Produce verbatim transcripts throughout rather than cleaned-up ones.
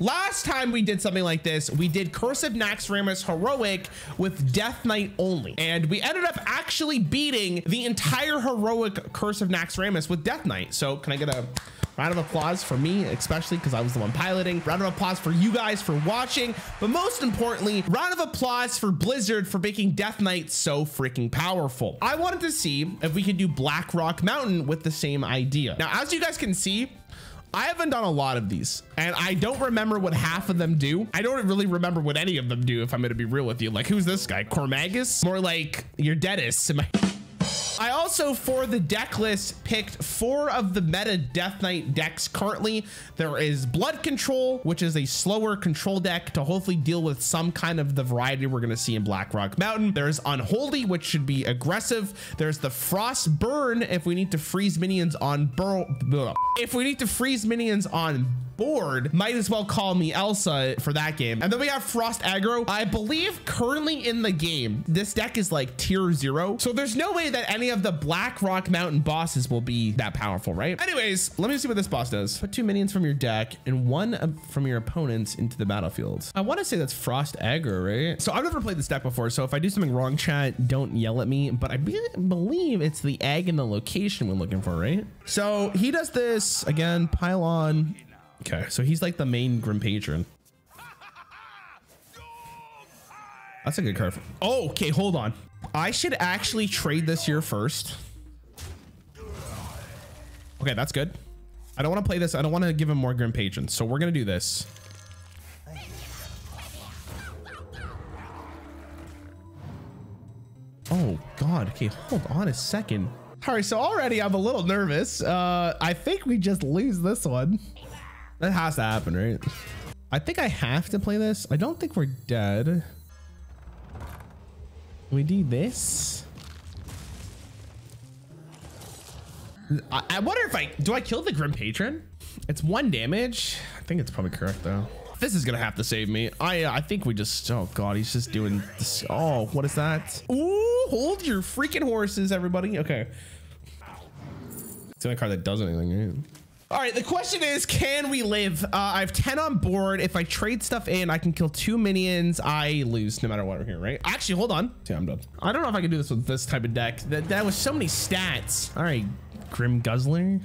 Last time we did something like this, we did Curse of Naxxramas Heroic with Death Knight only. And we ended up actually beating the entire Heroic Curse of Naxxramas with Death Knight. So can I get a round of applause for me, especially because I was the one piloting? Round of applause for you guys for watching. But most importantly, round of applause for Blizzard for making Death Knight so freaking powerful. I wanted to see if we could do Blackrock Mountain with the same idea. Now, as you guys can see, I haven't done a lot of these, and I don't remember what half of them do. I don't really remember what any of them do, if I'm gonna be real with you. Like, who's this guy? Cormagus? More like your deadest. Am I I also, for the deck list, picked four of the meta Death Knight decks currently. There is Blood Control, which is a slower control deck to hopefully deal with some kind of the variety we're gonna see in Blackrock Mountain. There's Unholy, which should be aggressive. There's the Frost Burn, if we need to freeze minions on burl, if we need to freeze minions on board, might as well call me Elsa for that game. And then we have Frost Aggro. I believe currently in the game, this deck is like tier zero. So there's no way that any of the Blackrock Mountain bosses will be that powerful, right? Anyways, let me see what this boss does. Put two minions from your deck and one of, from your opponents into the battlefield. I want to say that's Frost Aggro, right? So I've never played this deck before. So if I do something wrong, chat, don't yell at me, but I be believe it's the egg in the location we're looking for, right? So he does this again, pile on. Okay, so he's like the main Grim Patron. That's a good card. Oh, okay, hold on. I should actually trade this here first. Okay, that's good. I don't want to play this. I don't want to give him more Grim Patrons. So we're going to do this. Oh, God. Okay, hold on a second. All right, so already I'm a little nervous. Uh, I think we just lose this one. That has to happen, right? I think I have to play this. I don't think we're dead. We do this. I, I wonder if I, do I kill the Grim Patron? It's one damage. I think it's probably correct though. This is gonna have to save me. I I think we just, oh God, he's just doing this. Oh, what is that? Ooh, hold your freaking horses, everybody. Okay. It's the only card that does anything, right? All right, the question is, can we live? Uh, I have ten on board. If I trade stuff in, I can kill two minions. I lose no matter what we're here, right? Actually, hold on. Yeah, I'm done. I don't know if I can do this with this type of deck. That, that was so many stats. All right, Grim Guzzler.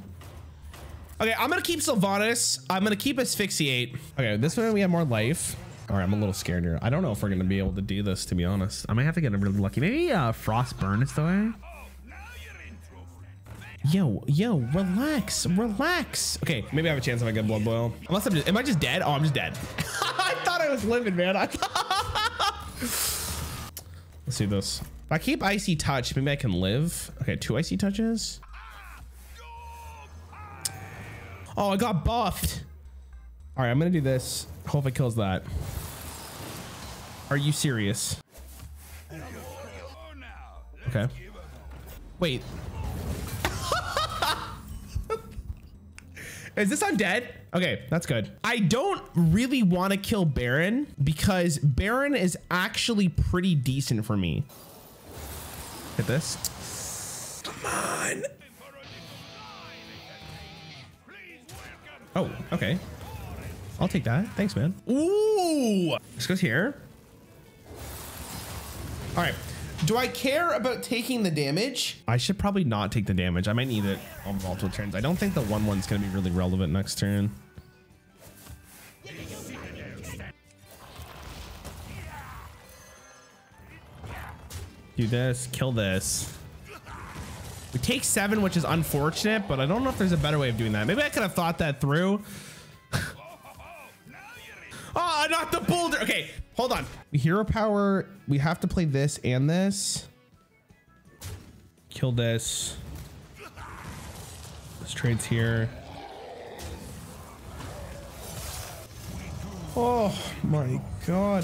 Okay, I'm gonna keep Sylvanas. I'm gonna keep Asphyxiate. Okay, this one we have more life. All right, I'm a little scared here. I don't know if we're gonna be able to do this, to be honest. I might have to get a really lucky. Maybe uh, Frost Burn is the way. Yo, yo, relax, relax. Okay, maybe I have a chance if I get blood boil. Unless I'm just, am I just dead? Oh, I'm just dead. I thought I was living, man. I thought. Let's see this. If I keep Icy Touch, maybe I can live. Okay, two Icy Touches. Oh, I got buffed. All right, I'm gonna do this. Hope it kills that. Are you serious? Okay. Wait. Is this undead? Okay, that's good. I don't really want to kill Baron because Baron is actually pretty decent for me. Hit this. Come on. Oh, okay. I'll take that. Thanks, man. Ooh. This goes here. All right. Do I care about taking the damage? I should probably not take the damage. I might need it on multiple turns. I don't think the one one's gonna be really relevant next turn. Do this, kill this. We take seven, which is unfortunate, but I don't know if there's a better way of doing that. Maybe I could have thought that through. Oh, not the boulder. Okay, hold on. Hero power. We have to play this and this. Kill this. This trade's here. Oh my God.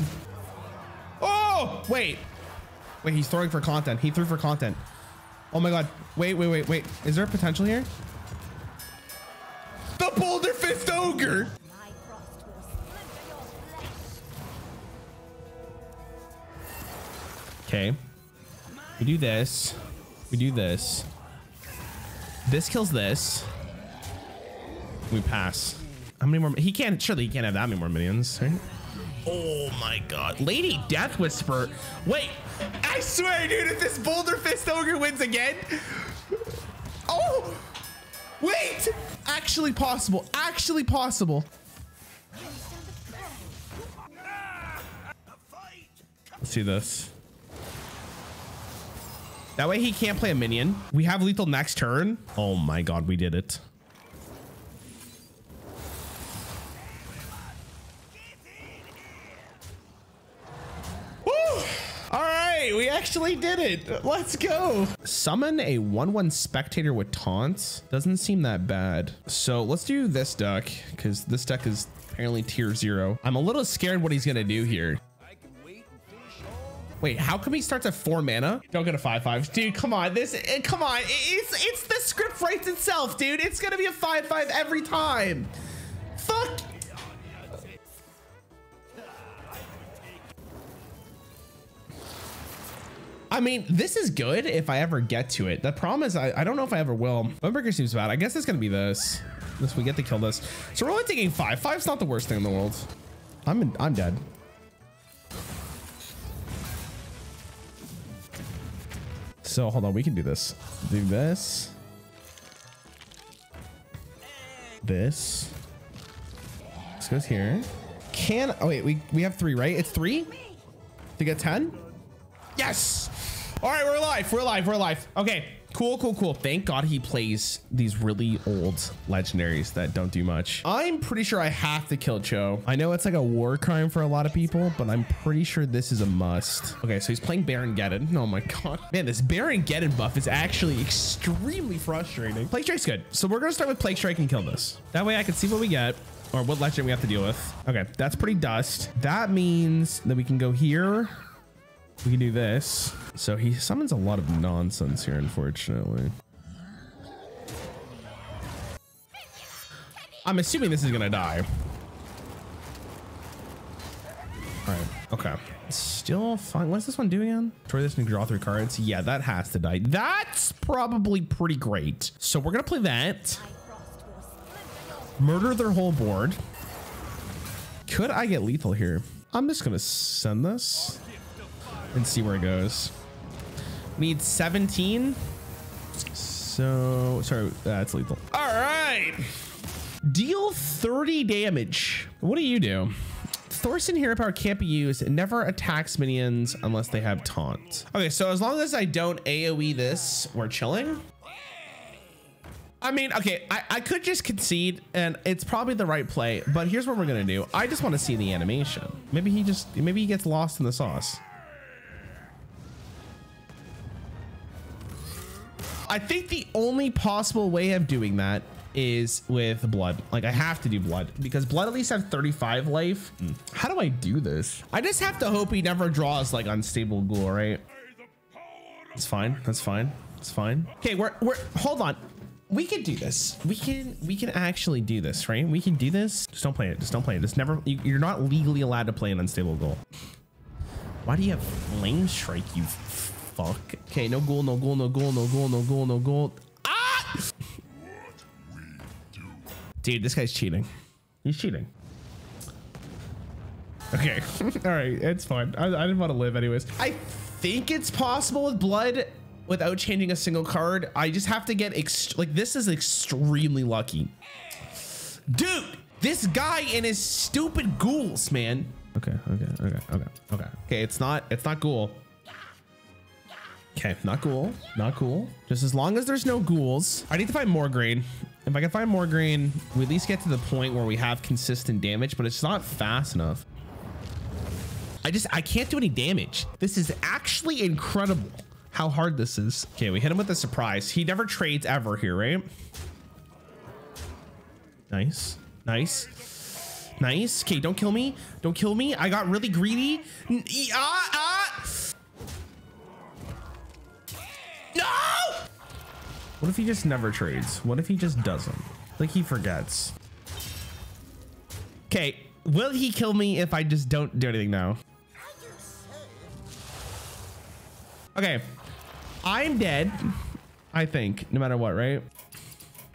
Oh, wait. Wait, he's throwing for content. He threw for content. Oh my God. Wait, wait, wait, wait. Is there a potential here? The Boulder Fist Ogre. Okay, we do this, we do this, this kills this, we pass. How many more? He can't, surely he can't have that many more minions, right? Oh my God, Lady Deathwhisper. Wait, I swear, dude, if this Boulder Fist Ogre wins again. Oh, wait, actually possible, actually possible. Let's see this. That way he can't play a minion. We have lethal next turn. Oh my God, we did it. We actually did it. Let's go. Summon a one one spectator with taunts. Doesn't seem that bad. So let's do this deck because this deck is apparently tier zero. I'm a little scared what he's going to do here. Wait, how come he starts at four mana? Don't get a five five. Dude, come on. This, come on. It's, it's the script writes itself, dude. It's going to be a five five every time. Fuck. I mean, this is good if I ever get to it. The problem is I, I don't know if I ever will. Bonebreaker seems bad. I guess it's going to be this. This we get to kill this. So we're only taking five. Five's not the worst thing in the world. I'm in, I'm dead. So hold on. We can do this. Do this. This. This goes here. Can... Oh, wait. We, we have three, right? It's three to get ten? Yes. All right, we're alive. We're alive. We're alive. Okay, cool, cool, cool. Thank God he plays these really old legendaries that don't do much. I'm pretty sure I have to kill Cho. I know it's like a war crime for a lot of people, but I'm pretty sure this is a must. Okay, so he's playing Baron Geddon. Oh my God. Man, this Baron Geddon buff is actually extremely frustrating. Plague Strike's good. So we're going to start with Plague Strike and kill this. That way I can see what we get or what legend we have to deal with. Okay, that's pretty dust. That means that we can go here. We can do this. So he summons a lot of nonsense here, unfortunately. I'm assuming this is gonna die. All right, okay. Still fine. What's this one doing again? Destroy this and draw three cards. Yeah, that has to die. That's probably pretty great. So we're gonna play that. Murder their whole board. Could I get lethal here? I'm just gonna send this and see where it goes. We need seventeen. So sorry, that's lethal. All right, deal thirty damage. What do you do? Thorsen hero power can't be used. It never attacks minions unless they have taunt. Okay, so as long as I don't A O E this, we're chilling. I mean, okay, I, I could just concede and it's probably the right play, but here's what we're gonna do. I just wanna see the animation. Maybe he just, maybe he gets lost in the sauce. I think the only possible way of doing that is with blood. Like I have to do blood because blood at least have thirty-five life. How do I do this? I just have to hope he never draws like unstable ghoul, right? That's fine. That's fine. That's fine. Okay, we're we're hold on. We can do this. We can we can actually do this, right? We can do this. Just don't play it. Just don't play it. Just never. You're not legally allowed to play an unstable ghoul. Why do you have flame strike? You. Fuck. Okay, no ghoul, no ghoul, no ghoul, no ghoul, no ghoul, no ghoul. Ah! Dude, this guy's cheating. He's cheating. Okay. All right, it's fine. I, I didn't want to live anyways. I think it's possible with blood without changing a single card. I just have to get ext- like this is extremely lucky. Dude, this guy and his stupid ghouls, man. Okay, okay, okay, okay, okay. Okay, it's not, it's not ghoul. Okay, not ghoul, not ghoul. Just as long as there's no ghouls. I need to find more green. If I can find more green, we at least get to the point where we have consistent damage, but it's not fast enough. I just, I can't do any damage. This is actually incredible how hard this is. Okay, we hit him with a surprise. He never trades ever here, right? Nice, nice, nice. Okay, don't kill me. Don't kill me. I got really greedy. Ah, ah. No! What if he just never trades? What if he just doesn't? Like he forgets. Okay, will he kill me if I just don't do anything now? Okay, I'm dead. I think, no matter what, right?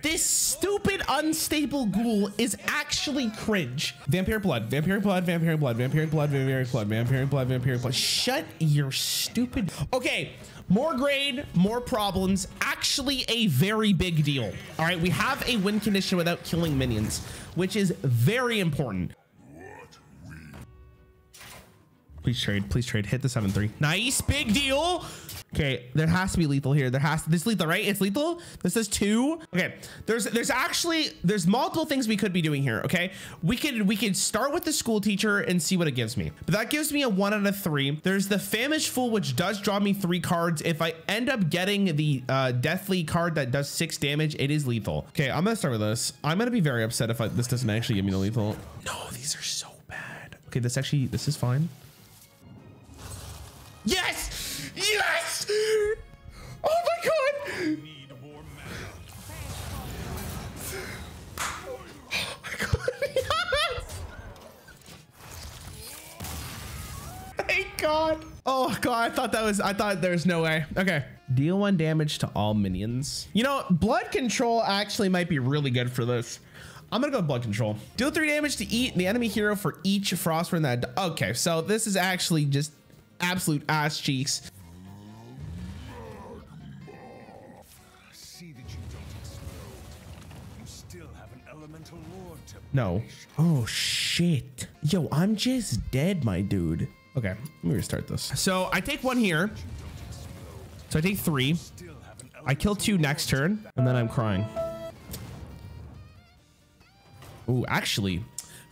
This stupid unstable ghoul is actually cringe. Vampire blood, vampire blood, vampire blood, vampire blood, vampire blood, vampire blood, vampire blood. Shut your stupid. Okay, more grade, more problems. Actually a very big deal. All right, we have a win condition without killing minions, which is very important. Please trade, please trade. Hit the seven three. Nice, big deal. Okay, there has to be lethal here. There has to, this lethal, right? It's lethal. This says two. Okay, there's there's actually there's multiple things we could be doing here. Okay, we could we could start with the school teacher and see what it gives me. But that gives me a one out of three. There's the famished fool, which does draw me three cards. If I end up getting the uh, deathly card that does six damage, it is lethal. Okay, I'm gonna start with this. I'm gonna be very upset if I, this doesn't actually give me the lethal. No, these are so bad. Okay, this actually this is fine. Yes! Yes! Oh my god! Oh my god, yes! Thank god. Oh god, I thought that was, I thought there's no way. Okay. Deal one damage to all minions. You know, blood control actually might be really good for this. I'm gonna go with blood control. Deal three damage to eat the enemy hero for each frost burn that. Okay, so this is actually just absolute ass cheeks. No. Oh shit. Yo, I'm just dead, my dude. Okay, let me restart this. So I take one here. So I take three. I kill two next turn, and then I'm crying. Ooh, actually,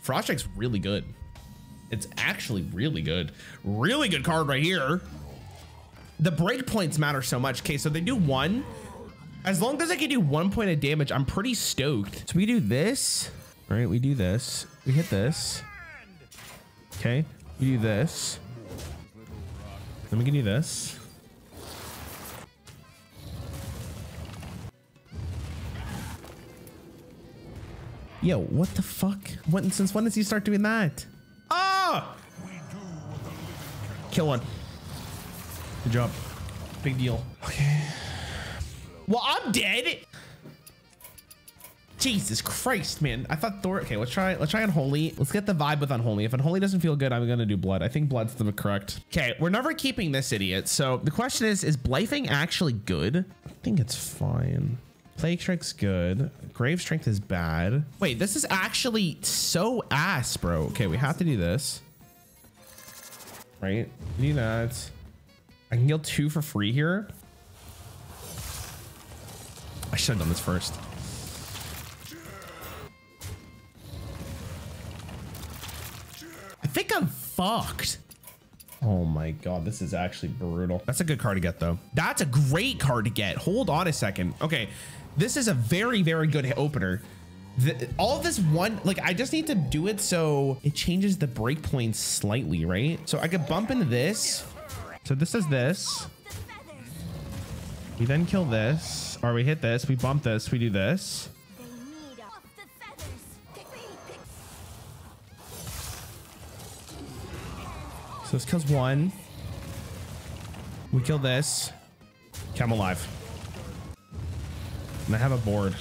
Frost Strike's really good. It's actually really good. Really good card right here. The breakpoints matter so much. Okay, so they do one. As long as I can do one point of damage, I'm pretty stoked. So we do this. All right, we do this. We hit this. Okay, we do this. Then we can do this. Yo, what the fuck? When, since when does he start doing that? Kill one. Good job. Big deal. Okay. Well, I'm dead. Jesus Christ, man. I thought Thor. Okay, let's try. Let's try Unholy. Let's get the vibe with Unholy. If Unholy doesn't feel good, I'm gonna do Blood. I think Blood's the correct. Okay, we're never keeping this idiot. So the question is: is Blyfing actually good? I think it's fine. Plague Strike's good. Grave strength is bad. Wait, this is actually so ass, bro. Okay, we have to do this. Right, do that. I can kill two for free here. I should have done this first. I think I'm fucked. Oh my god, this is actually brutal. That's a good card to get though. That's a great card to get. Hold on a second. Okay, this is a very, very good opener. The, all this one, like I just need to do it so it changes the breakpoint slightly, right? So I could bump into this. So this is this. We then kill this, or we hit this, we bump this, we do this. So this kills one. We kill this. Okay, I'm alive. And I have a board.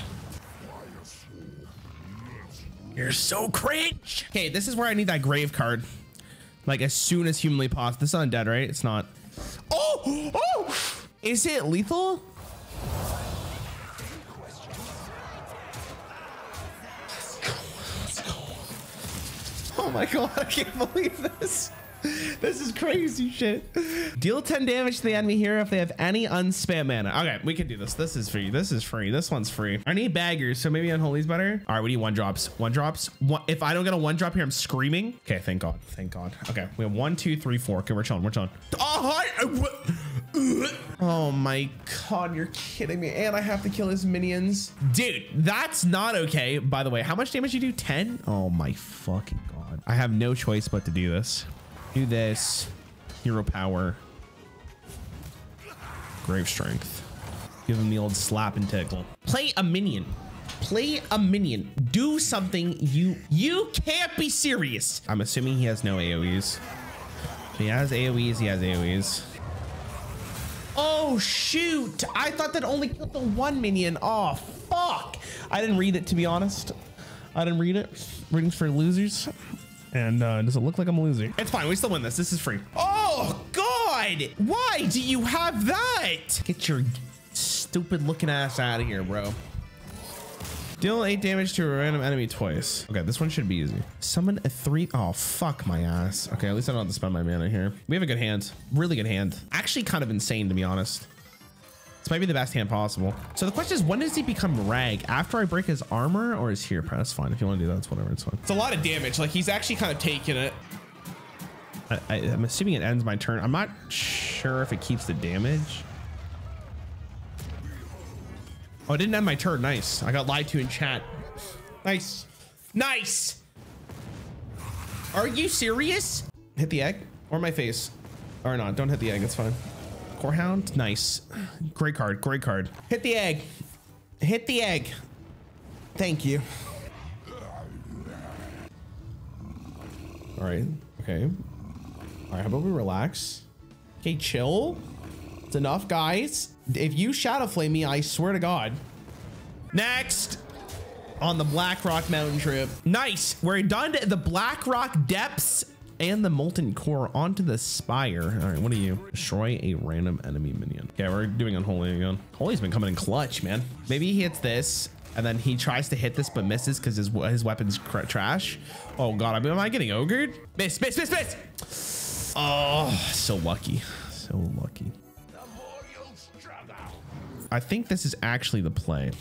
You're so cringe. Okay, this is where I need that grave card. Like as soon as humanly possible. This is undead, right? It's not. Oh, oh, is it lethal? Oh my god, I can't believe this. This is crazy shit. Deal ten damage to the enemy hero if they have any unspam mana. Okay, we can do this. This is free. This is free. This one's free. I need baggers, so maybe Unholy's better. All right, we need one drops. One drops. One, if I don't get a one drop here, I'm screaming. Okay, thank god. Thank god. Okay, we have one, two, three, four. Okay, we're chilling. We're chilling. Oh, hi. Oh my god, you're kidding me. And I have to kill his minions. Dude, that's not okay. By the way, how much damage you do? ten? Oh my fucking god. I have no choice but to do this. Do this. Hero power. Grave strength. Give him the old slap and tickle. Play a minion. Play a minion. Do something. You you can't be serious. I'm assuming he has no A O Es. He has A O Es. He has A O Es. Oh shoot! I thought that only killed the one minion. Oh fuck! I didn't read it, to be honest. I didn't read it. Readings for losers. And uh, does it look like I'm a loser? It's fine. We still win this. This is free. Oh, God. Why do you have that? Get your stupid looking ass out of here, bro. Deal eight damage to a random enemy twice. Okay, this one should be easy. Summon a three. Oh, fuck my ass. Okay, at least I don't have to spend my mana here. We have a good hand. Really good hand. Actually kind of insane, to be honest. This might be the best hand possible. So the question is, when does he become Rag? After I break his armor or his hero power? That's fine. If you want to do that, it's whatever. It's fine. It's a lot of damage. Like, he's actually kind of taking it. I, I, I'm assuming it ends my turn. I'm not sure if it keeps the damage. Oh, it didn't end my turn. Nice. I got lied to in chat. Nice. Nice. Are you serious? Hit the egg or my face or not. Don't hit the egg. It's fine. Corehound. Nice. Great card. Great card. Hit the egg. Hit the egg. Thank you. All right. Okay. All right. How about we relax? Okay. Chill. It's enough, guys. If you shadow flame me, I swear to God. Next on the Blackrock Mountain trip. Nice. We're done the Blackrock Depths and the Molten Core onto the Spire. All right, what are you? Destroy a random enemy minion. Okay, we're doing Unholy again. Holy's been coming in clutch, man. Maybe he hits this and then he tries to hit this but misses because his, his weapon's trash. Oh God, I mean, am I getting ogred? Miss, miss, miss, miss. Oh, so lucky. So lucky. I think this is actually the play.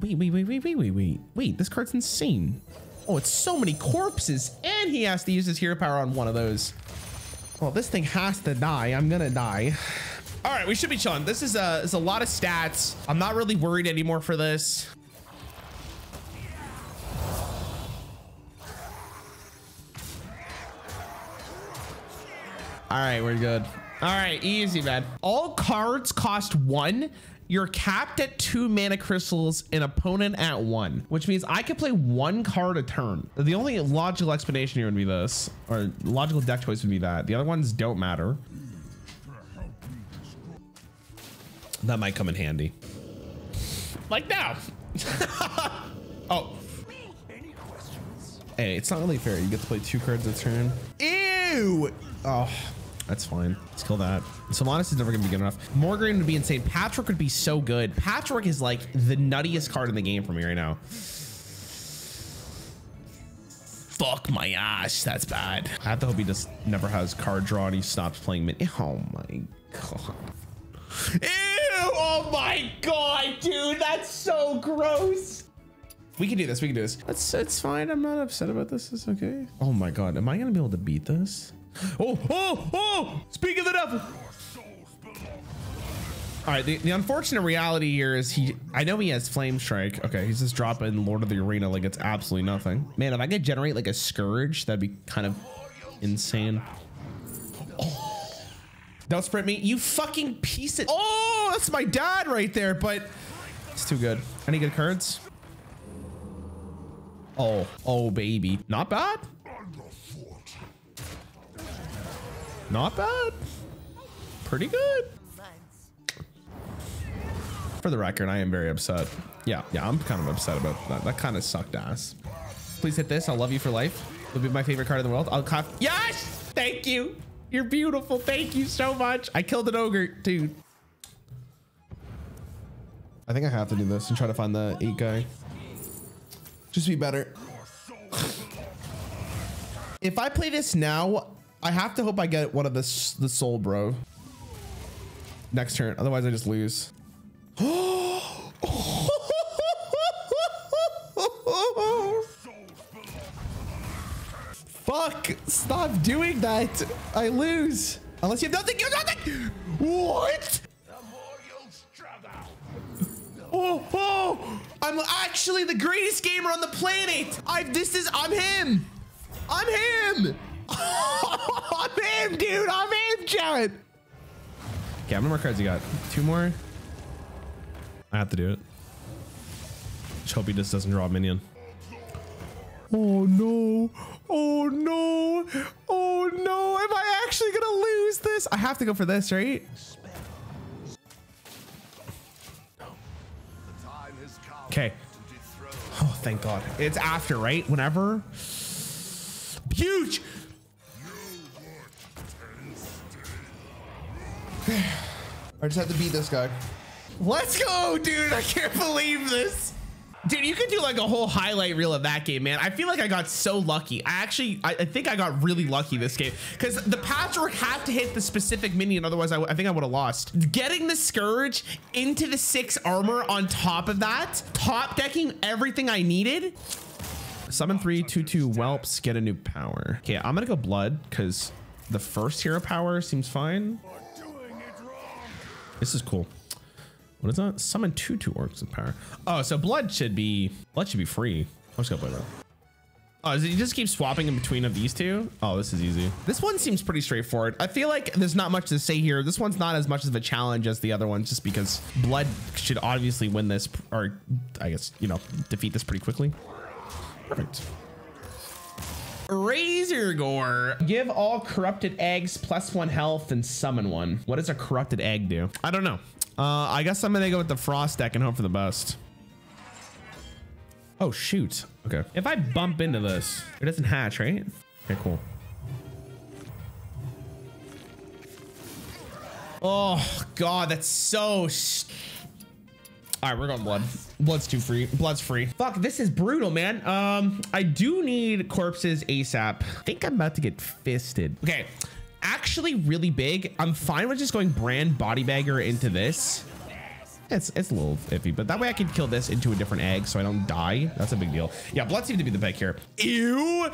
Wait, wait, wait, wait, wait, wait, wait. Wait, this card's insane. Oh, it's so many corpses. And he has to use his hero power on one of those. Well, this thing has to die. I'm gonna die. All right, we should be chilling. This is a, is a lot of stats. I'm not really worried anymore for this. All right, we're good. All right, easy, man. All cards cost one. You're capped at two mana crystals, an opponent at one, which means I could play one card a turn. The only logical explanation here would be this, or logical deck choice would be that. The other ones don't matter. That might come in handy. Like now. Oh. Hey, it's not really fair. You get to play two cards a turn. Ew. Oh. That's fine. Let's kill that. Sylvanas is never going to be good enough. Morgan would be insane. Patchwork would be so good. Patchwork is like the nuttiest card in the game for me right now. Fuck my ass. That's bad. I have to hope he just never has card draw and he stops playing mid. Oh my God. Ew. Oh my God, dude. That's so gross. We can do this. We can do this. It's, it's fine. I'm not upset about this. It's okay. Oh my God. Am I going to be able to beat this? Oh, oh, oh, speak of the devil. All right, the, the unfortunate reality here is he, I know he has Flame Strike. Okay, he's just dropping Lord of the Arena like it's absolutely nothing. Man, if I could generate like a Scourge, that'd be kind of insane. Oh. Don't sprint me, you fucking piece of, oh, that's my dad right there, but it's too good. Any good cards? Oh, oh baby, not bad. Not bad. Pretty good. For the record, I am very upset. Yeah, yeah, I'm kind of upset about that. That kind of sucked ass. Please hit this. I'll love you for life. It'll be my favorite card in the world. I'll cough. Yes! Thank you. You're beautiful. Thank you so much. I killed an ogre, dude. I think I have to do this and try to find the eight guy. Just be better. If I play this now, I have to hope I get one of the, the soul, bro. Next turn. Otherwise, I just lose. Fuck. Stop doing that. I lose. Unless you have nothing. You have nothing. What? Oh, oh. I'm actually the greatest gamer on the planet. I this is I'm him. I'm him. I'm him, dude. I'm him, Jared. Okay, how many more cards you got? Two more? I have to do it. Just hope he just doesn't draw a minion. Oh, no. Oh, no. Oh, no. Am I actually going to lose this? I have to go for this, right? Okay. Oh, thank God. It's after, right? Whenever. Huge. I just have to beat this guy. Let's go, dude. I can't believe this. Dude, you could do like a whole highlight reel of that game, man. I feel like I got so lucky. I actually, I, I think I got really lucky this game because the Patchwork had to hit the specific minion. Otherwise, I, I think I would have lost. Getting the Scourge into the six armor on top of that, top decking everything I needed. Summon three, two, two, whelps, get a new power. Okay, I'm gonna go blood because the first hero power seems fine. This is cool. What is that? Summon two two orcs in power. Oh, so blood should be blood should be free. I'm just gonna play that. Oh, is it, you just keep swapping in between of these two? Oh, this is easy. This one seems pretty straightforward. I feel like there's not much to say here. This one's not as much of a challenge as the other ones, just because blood should obviously win this, or I guess, you know, defeat this pretty quickly. Perfect. Razor Gore. Give all corrupted eggs plus one health and summon one. What does a corrupted egg do? I don't know. Uh, I guess I'm gonna go with the Frost deck and hope for the best. Oh, shoot. Okay. If I bump into this, it doesn't hatch, right? Okay, cool. Oh, God, that's so... St All right, we're going blood. Blood's too free. Blood's free. Fuck, this is brutal, man. Um, I do need corpses ASAP. I think I'm about to get fisted. Okay, actually really big. I'm fine with just going brand body bagger into this. It's, it's a little iffy, but that way I can kill this into a different egg so I don't die. That's a big deal. Yeah, blood seems to be the pick here. Ew.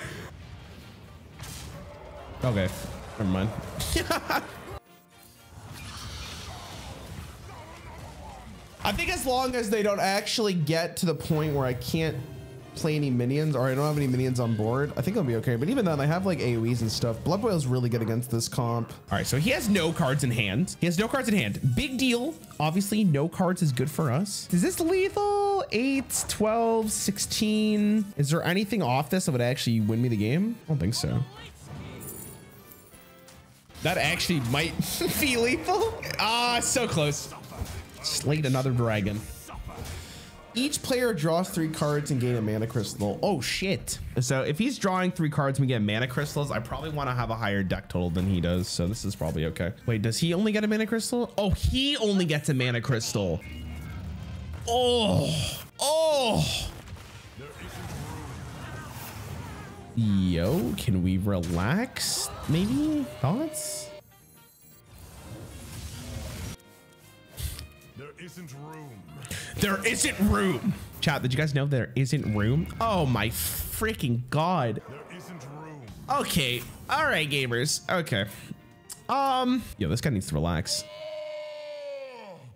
Okay, never mind. I think as long as they don't actually get to the point where I can't play any minions or I don't have any minions on board, I think I'll be okay. But even then, I have like A O Es and stuff. Blood Boil's really good against this comp. All right, so he has no cards in hand. He has no cards in hand. Big deal. Obviously, no cards is good for us. Is this lethal? eight, twelve, sixteen. Is there anything off this that would actually win me the game? I don't think so. That actually might be lethal. Ah, so close. Slayed another dragon. Each player draws three cards and gain a mana crystal. Oh shit. So if he's drawing three cards and we get mana crystals, I probably want to have a higher deck total than he does. So this is probably okay. Wait, does he only get a mana crystal? Oh, he only gets a mana crystal. Oh, oh. Yo, can we relax? Maybe? Thoughts? There isn't room. There isn't room. Chat, did you guys know there isn't room? Oh my freaking God. There isn't room. Okay. All right, gamers. Okay. Um, yo, this guy needs to relax.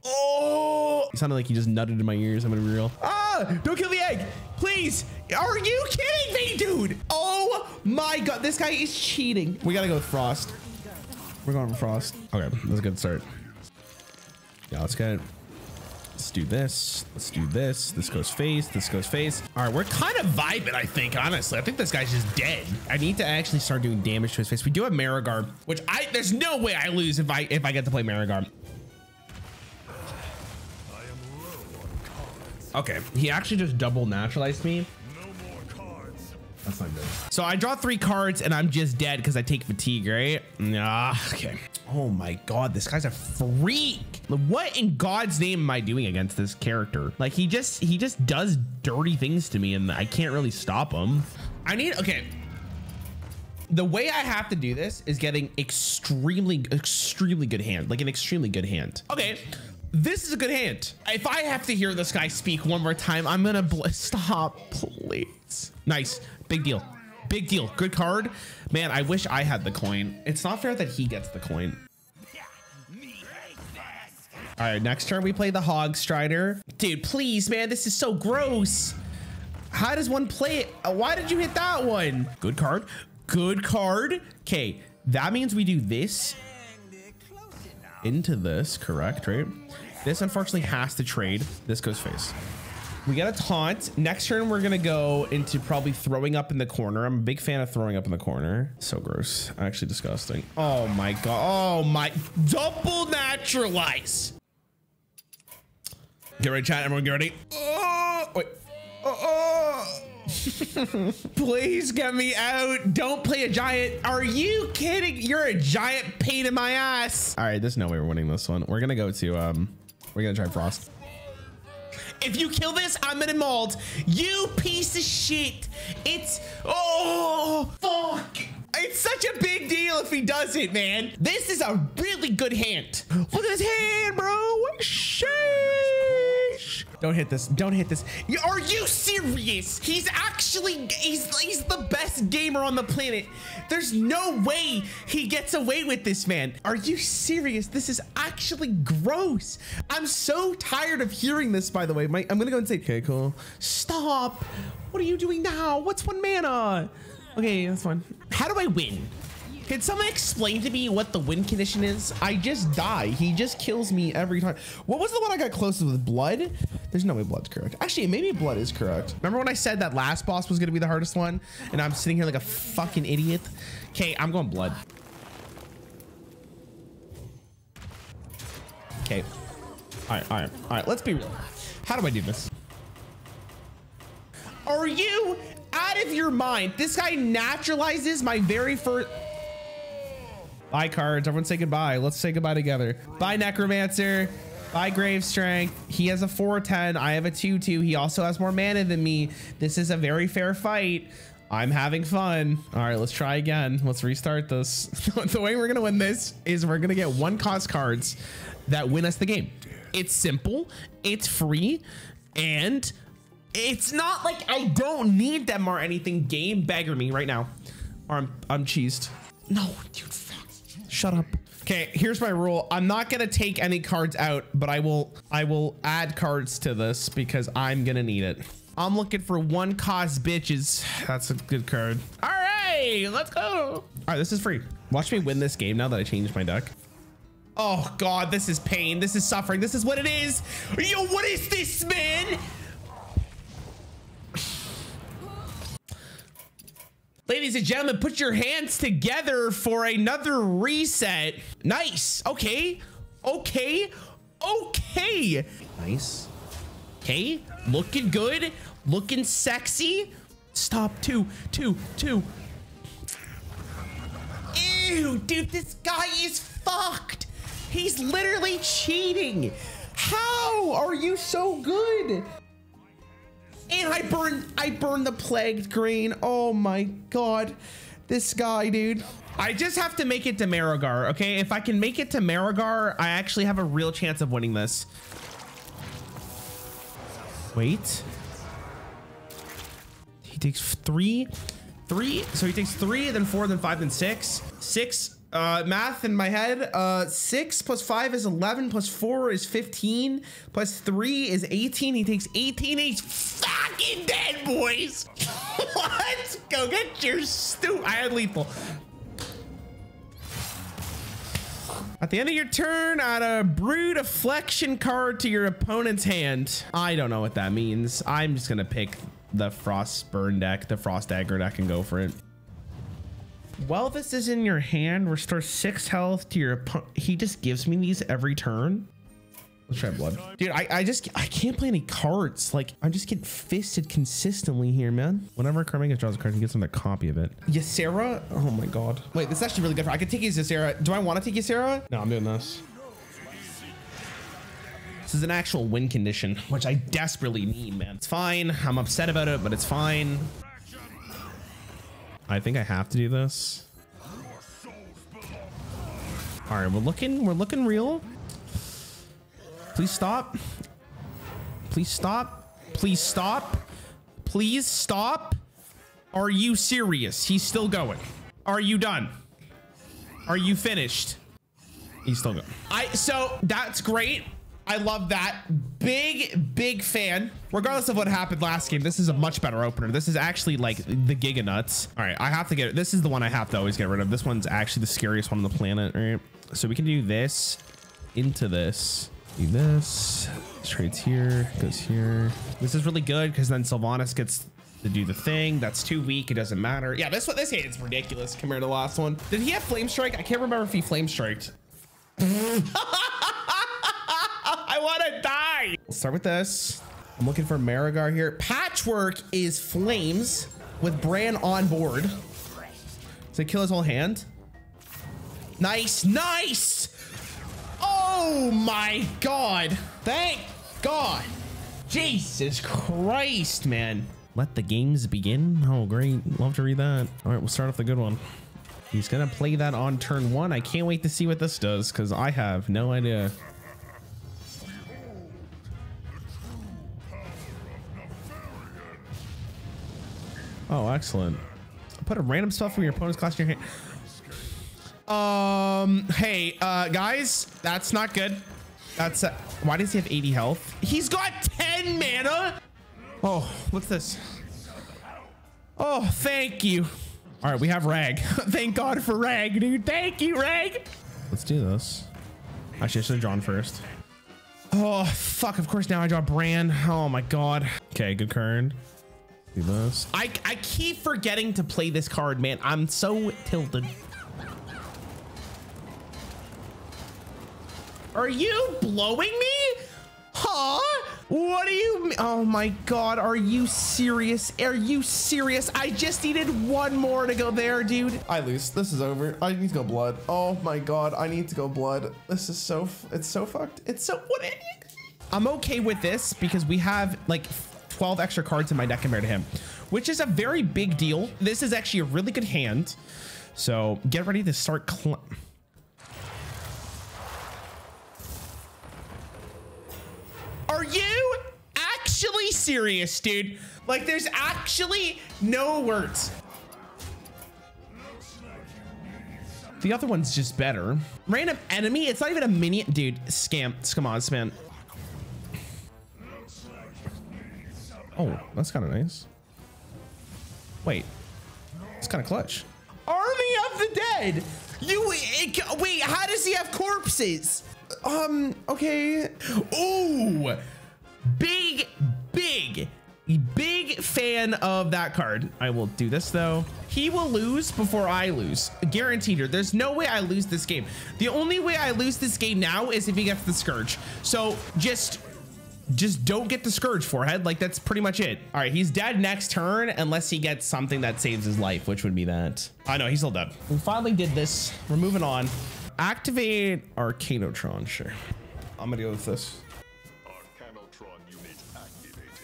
Oh, it sounded like he just nutted in my ears. I'm gonna be real. Ah, don't kill the egg, please. Are you kidding me, dude? Oh my God, this guy is cheating. We gotta go with Frost. We're going with Frost. Okay, that's a good start. Yeah, let's get it. Let's do this. Let's do this. This goes face. This goes face. All right, we're kind of vibing, I think, honestly. I think this guy's just dead. I need to actually start doing damage to his face. We do have Marigarb, which I there's no way I lose if I if I get to play Marigarb. Okay, he actually just double naturalized me. That's not good. So I draw three cards and I'm just dead because I take fatigue, right? Nah, okay. Oh my God, this guy's a freak. What in God's name am I doing against this character? Like he just, he just does dirty things to me and I can't really stop him. I need, okay. The way I have to do this is getting extremely, extremely good hand, like an extremely good hand. Okay. This is a good hand. If I have to hear this guy speak one more time, I'm gonna bl- stop, please. Nice, big deal, big deal. Good card. Man, I wish I had the coin. It's not fair that he gets the coin. All right, next turn we play the Hog Strider. Dude, please, man, this is so gross. How does one play it? Why did you hit that one? Good card, good card. Okay, that means we do this into this, correct, right? This unfortunately has to trade. This goes face. We got a taunt. Next turn, we're gonna go into probably throwing up in the corner. I'm a big fan of throwing up in the corner. So gross, actually disgusting. Oh my God, oh my, double naturalize. Get ready, chat. Everyone get ready. Oh, wait. Oh, oh. Please get me out. Don't play a giant. Are you kidding? You're a giant pain in my ass. All right, there's no way we're winning this one. We're going to go to, um, we're going to try Frost. If you kill this, I'm gonna mold. You piece of shit. It's, oh, fuck. It's such a big deal if he does it, man. This is a really good hand. Look at his hand, bro. Sheesh. Don't hit this. Don't hit this. Are you serious? He's actually, he's, he's the best gamer on the planet. There's no way he gets away with this, man. Are you serious? This is actually gross. I'm so tired of hearing this, by the way. My, I'm going to go and say, okay, cool. Stop. What are you doing now? What's one mana? Okay, that's fine. How do I win? Can someone explain to me what the win condition is? I just die. He just kills me every time. What was the one I got closest with? Blood? There's no way blood's correct. Actually, maybe blood is correct. Remember when I said that last boss was going to be the hardest one? And I'm sitting here like a fucking idiot. Okay, I'm going blood. Okay. All right, all right, all right. Let's be real. How do I do this? Are you out of your mind? This guy naturalizes my very first... Bye, cards. Everyone say goodbye. Let's say goodbye together. Bye, Necromancer. Bye, Grave Strength. He has a four ten. I have a two two. He also has more mana than me. This is a very fair fight. I'm having fun. All right, let's try again. Let's restart this. The way we're going to win this is we're going to get one cost cards that win us the game. It's simple. It's free. And it's not like I don't need them or anything. Game beggar me right now. Or I'm, I'm cheesed. No, dude. Shut up. Okay, here's my rule. I'm not gonna take any cards out, but I will I will add cards to this because I'm gonna need it. I'm looking for one cost bitches. That's a good card. All right, let's go. All right, this is free. Watch me win this game now that I changed my deck. Oh God, this is pain. This is suffering. This is what it is. Yo, what is this, man? Ladies and gentlemen, put your hands together for another reset. Nice. Okay. Okay. Okay. Nice. Okay. Looking good. Looking sexy. Stop. Two, two, two. Ew, dude, this guy is fucked. He's literally cheating. How are you so good? And I burned, I burned the plagued green. Oh my God, this guy, dude. I just have to make it to Marigarb, okay? If I can make it to Marigarb, I actually have a real chance of winning this. Wait. He takes three, three. So he takes three, then four, then five, then six. Six, uh, math in my head. Uh, six plus five is eleven, plus four is fifteen, plus three is eighteen. He takes eighteen, he's fucking dead, boys. Let's go get your stew. I had lethal. At the end of your turn, add a brew deflection card to your opponent's hand. I don't know what that means. I'm just gonna pick the Frost Burn deck, the Frost Aggro deck, and go for it. While this is in your hand, restore six health to your opponent. He just gives me these every turn. Let's try blood. Dude, I, I just, I can't play any cards. Like, I'm just getting fisted consistently here, man. Whenever Cormagus draws a card, he gets another copy of it. Ysera? Oh my God. Wait, this is actually really good. For, I could take Ysera. Do I want to take Ysera? No, I'm doing this. This is an actual win condition, which I desperately need, man. It's fine. I'm upset about it, but it's fine. I think I have to do this. All right, we're looking, we're looking real. Please stop. Please stop. Please stop. Please stop. Are you serious? He's still going. Are you done? Are you finished? He's still going. I, so that's great. I love that. Big, big fan. Regardless of what happened last game, this is a much better opener. This is actually like the giga nuts. All right, I have to get it. This is the one I have to always get rid of. This one's actually the scariest one on the planet, right? So we can do this into this. Do this, trades here, goes here. This is really good because then Sylvanas gets to do the thing. That's too weak, it doesn't matter. Yeah, this one, this hand is ridiculous compared to the last one. Did he have flame strike? I can't remember if he flame striked. I wanna die. We'll start with this. I'm looking for Marigarb here. Patchwork is flames with Bran on board. Does it kill his whole hand? Nice, nice! Oh my God. Thank God. Jesus Christ, man. Let the games begin. Oh, great. Love to read that. All right, we'll start off the good one. He's gonna play that on turn one. I can't wait to see what this does because I have no idea. Oh, excellent. Put a random spell from your opponent's class in your hand. Um, hey, uh, guys, that's not good. That's uh, why does he have eighty health? He's got ten mana. Oh, what's this? Oh, thank you. All right, we have Rag. Thank God for Rag, dude. Thank you, Rag. Let's do this. Actually, I should have drawn first. Oh, fuck. Of course, now I draw Bran. Oh, my God. Okay, good card. Do this. I, I keep forgetting to play this card, man. I'm so tilted. Are you blowing me? Huh? What do you, oh my God, are you serious? Are you serious? I just needed one more to go there, dude. I lose, this is over. I need to go blood. Oh my God, I need to go blood. This is so, it's so fucked. It's so, what it, I'm okay with this because we have like twelve extra cards in my deck compared to him, which is a very big deal. This is actually a really good hand. So get ready to start cl- Are you actually serious, dude? Like, there's actually no words. The other one's just better. Random enemy. It's not even a minion, dude. Scam, Scamas, man. Oh, that's kind of nice. Wait, it's kind of clutch. Army of the Dead. You it, wait. How does he have corpses? Um, okay. Ooh, big, big, big fan of that card. I will do this though. He will lose before I lose. Guaranteed. There's no way I lose this game. The only way I lose this game now is if he gets the Scourge. So just, just don't get the Scourge, Forehead. Like that's pretty much it. All right. He's dead next turn unless he gets something that saves his life, which would be that. I know he's still dead. We finally did this. We're moving on. Activate Arcanotron, sure. I'm gonna deal with this. Arcanotron unit activated.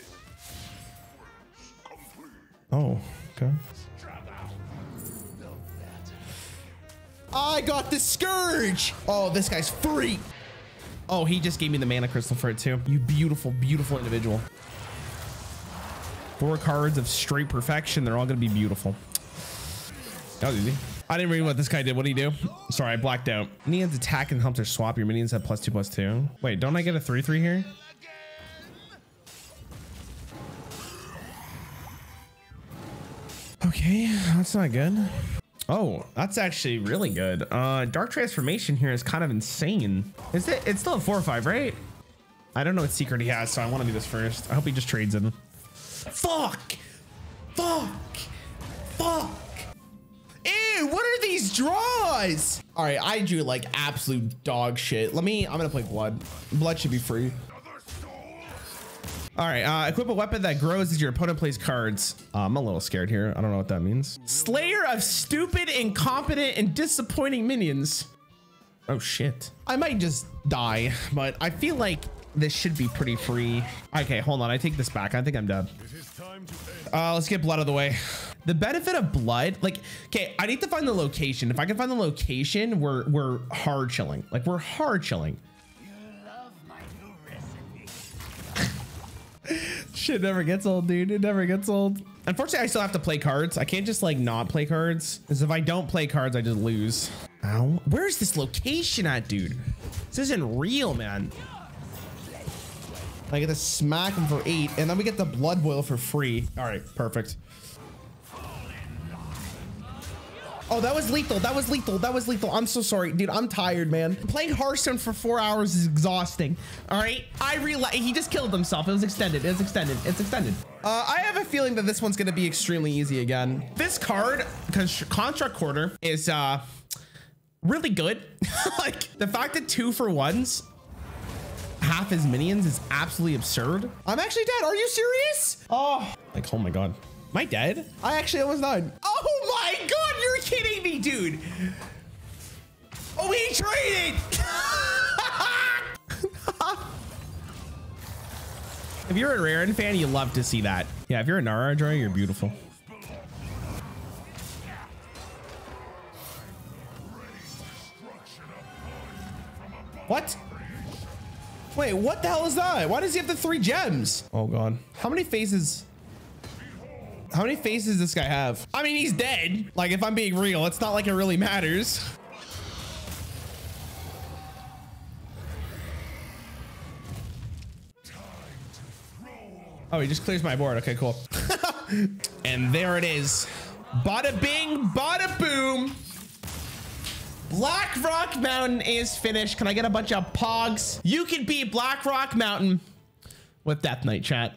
Complete. Oh, okay. I got the Scourge! Oh, this guy's free! Oh, he just gave me the mana crystal for it too. You beautiful, beautiful individual. Four cards of straight perfection. They're all gonna be beautiful. That was easy. I didn't read what this guy did. What did he do? Sorry, I blacked out. Minions attack and help their swap. Your minions have plus two, plus two. Wait, don't I get a three, three here? Okay, that's not good. Oh, that's actually really good. Uh, Dark Transformation here is kind of insane. Is it? It's still a four or five, right? I don't know what secret he has, so I want to do this first. I hope he just trades in. Fuck! Fuck! Fuck! Ew, what are these draws? All right, I drew like absolute dog shit. Let me, I'm gonna play blood. Blood should be free. All right, uh, equip a weapon that grows as your opponent plays cards. Uh, I'm a little scared here. I don't know what that means. Slayer of stupid, incompetent, and disappointing minions. Oh shit. I might just die, but I feel like this should be pretty free. Okay, hold on, I take this back. I think I'm done. Uh, let's get blood out of the way. The benefit of blood, like, okay, I need to find the location. If I can find the location, we're we're hard chilling. Like we're hard chilling. You love my new recipe. Shit never gets old, dude. It never gets old. Unfortunately, I still have to play cards. I can't just like not play cards. Because if I don't play cards, I just lose. Ow. Where's this location at, dude? This isn't real, man. I get to smack him for eight, and then we get the blood boil for free. All right, perfect. Oh, that was lethal. That was lethal. That was lethal. I'm so sorry, dude. I'm tired, man. Playing Hearthstone for four hours is exhausting. All right. I realize he just killed himself. It was extended. It was extended. It's extended. Uh, I have a feeling that this one's going to be extremely easy again. This card, Construct Quarter, is uh, really good. Like the fact that two for ones half his minions is absolutely absurd. I'm actually dead. Are you serious? Oh, like, oh my God. Am I dead? I actually almost died. Oh my God, you're kidding me, dude. Oh, he traded. If you're a Raren fan, you love to see that. Yeah, if you're a Nara enjoyer, you're beautiful. What? Wait, what the hell is that? Why does he have the three gems? Oh God. How many faces? How many faces does this guy have? I mean, he's dead. Like, if I'm being real, it's not like it really matters. Oh, he just clears my board. Okay, cool. And there it is. Bada bing, bada boom. Blackrock Mountain is finished. Can I get a bunch of pogs? You can beat Blackrock Mountain with Death Knight, chat.